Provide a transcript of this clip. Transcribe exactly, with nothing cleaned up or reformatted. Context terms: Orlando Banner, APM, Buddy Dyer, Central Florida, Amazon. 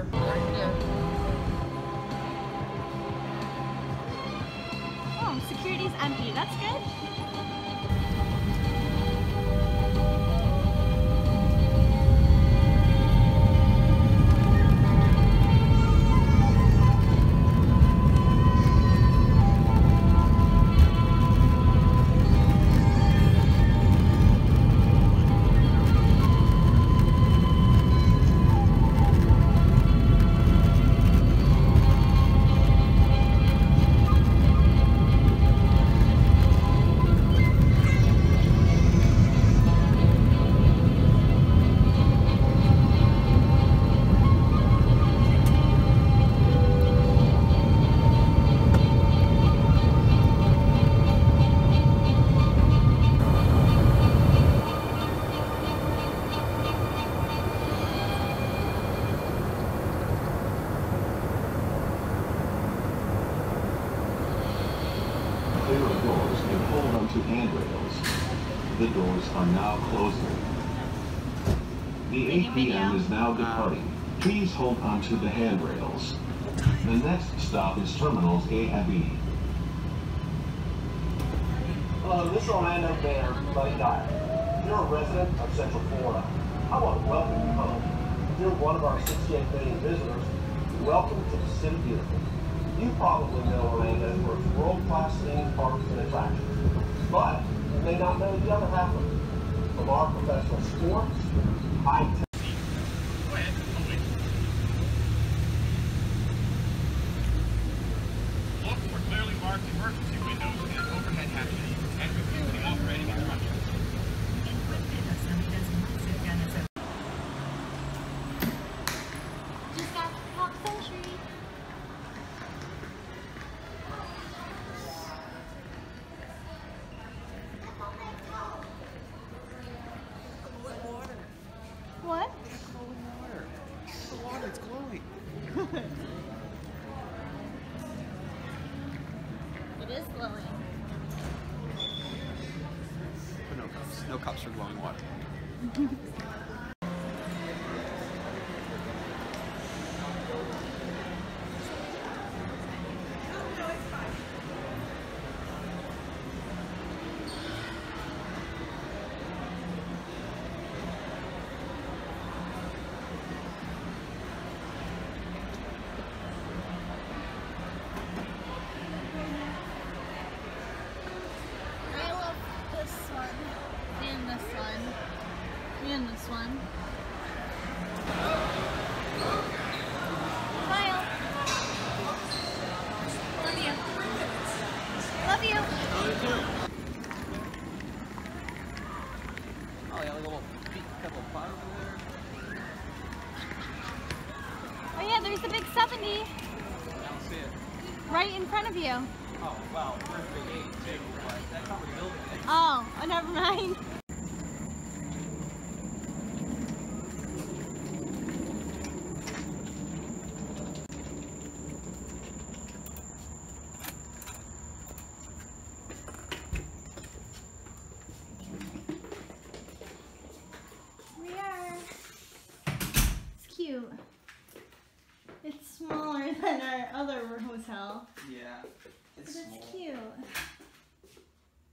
here. Yeah. Oh, security's empty. That's good. The doors are now closing. The A P M is now departing. Please hold onto the handrails. The next stop is terminals A and B. Hello, this is Orlando Banner, Buddy Dyer. You're a resident of Central Florida. I want to welcome you home. You're one of our sixty-eight million visitors. Welcome to the City Beautiful. You probably know Orlando for its world-class theme parks and attractions, but you may not know the other half of it. From our professional sports, high-tech. No cups for glowing water. Right in front of you. Oh, wow. We're at the gate, too. That's how we're building it. Oh, oh, never mind. We are. It's cute. It's smaller than our other hotel. Yeah, it's, but it's small. Cute.